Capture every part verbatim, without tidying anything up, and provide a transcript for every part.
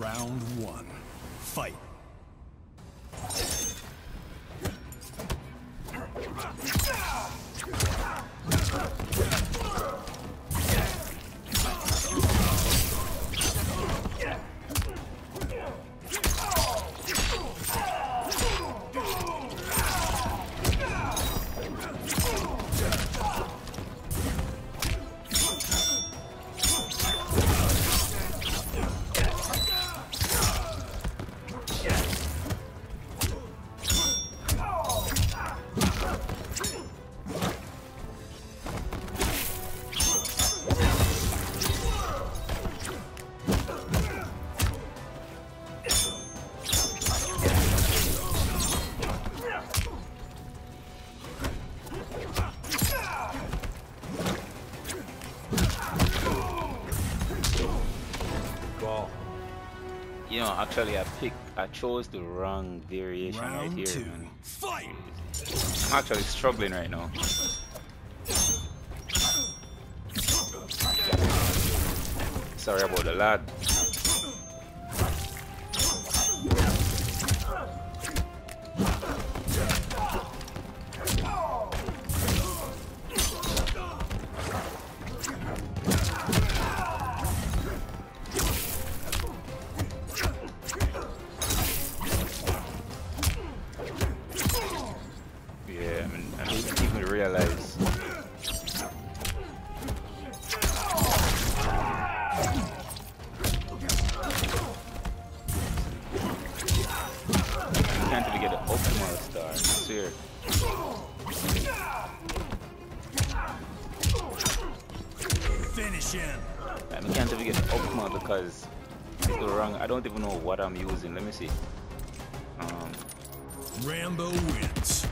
Round one, fight. You know, actually, I picked, I chose the wrong variation Round right here. Two, man. Fight. I'm actually struggling right now. Sorry about the lad. I'm using. Let me see. Um, Rambo wins.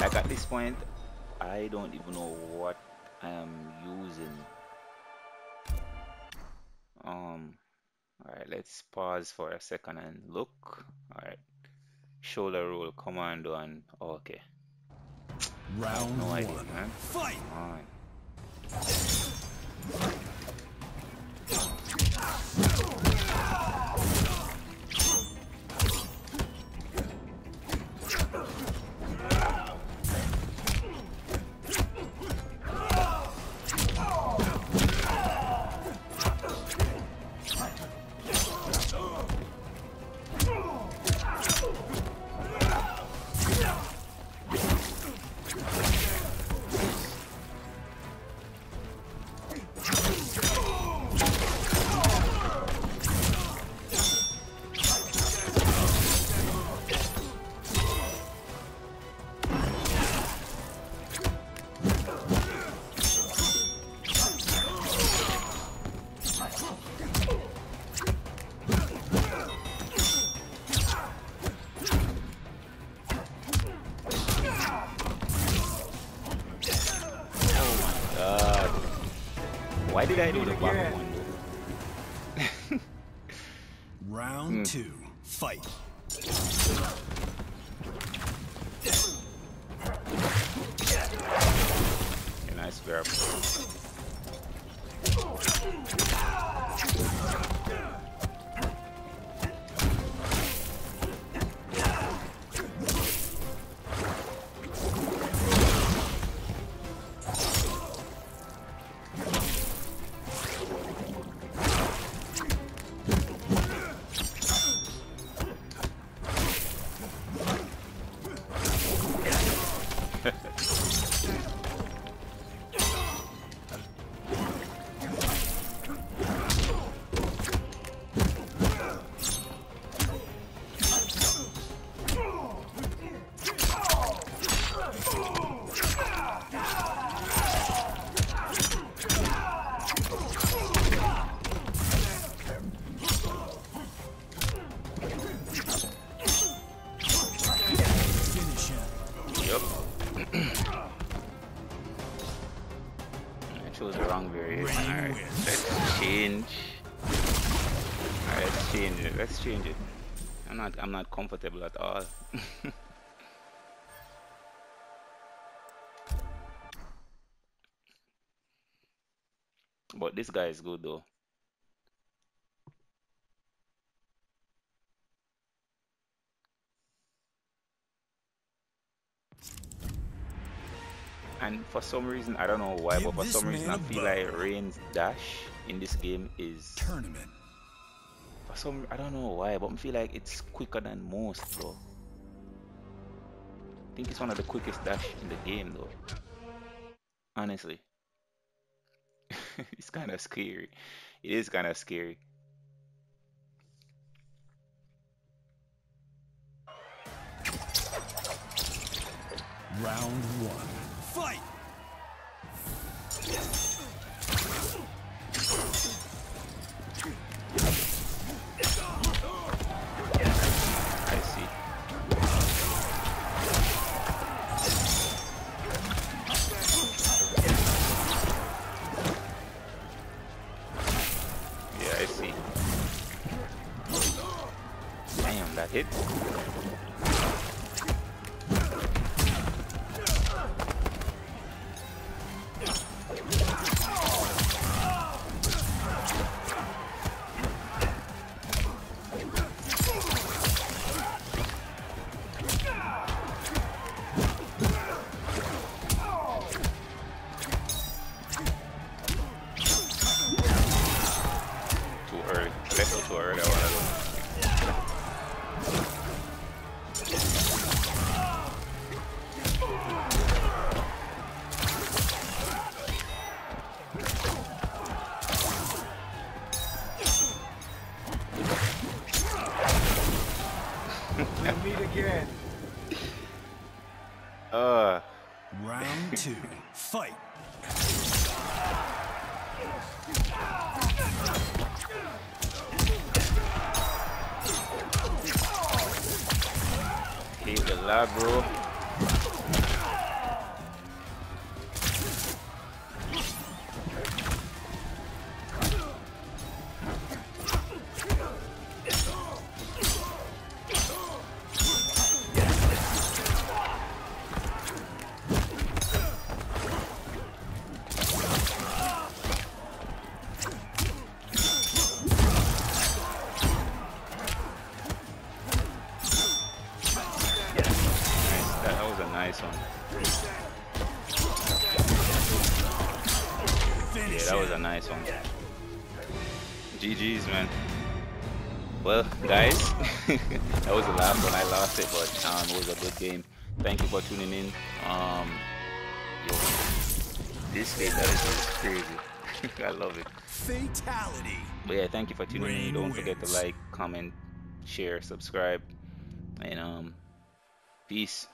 Like at this point, I don't even know what I am using. Um. All right. Let's pause for a second and look. All right. Shoulder roll, commando, and oh, okay. Round no one. Idea, man. Fight. All right. Why did I do the bottom one? Round mm. two, fight. Okay, nice grab. Change it. I'm not I'm not comfortable at all. But this guy is good though. And for some reason, I don't know why, Give but for this some reason, I man a feel like bone. Rain's dash in this game is Tournament. For some, I don't know why, but I feel like it's quicker than most, bro. I think it's one of the quickest dash in the game, though. Honestly, it's kind of scary. It is kind of scary. Round one. Fight! I see. Yeah, I see. Damn, that hit. G G's, man. Well, guys, that was the last one. I lost it, but um, it was a good game. Thank you for tuning in. Um, yo, this game that is crazy. I love it. Fatality. But yeah, thank you for tuning in. Don't forget to like, comment, share, subscribe, and um, peace.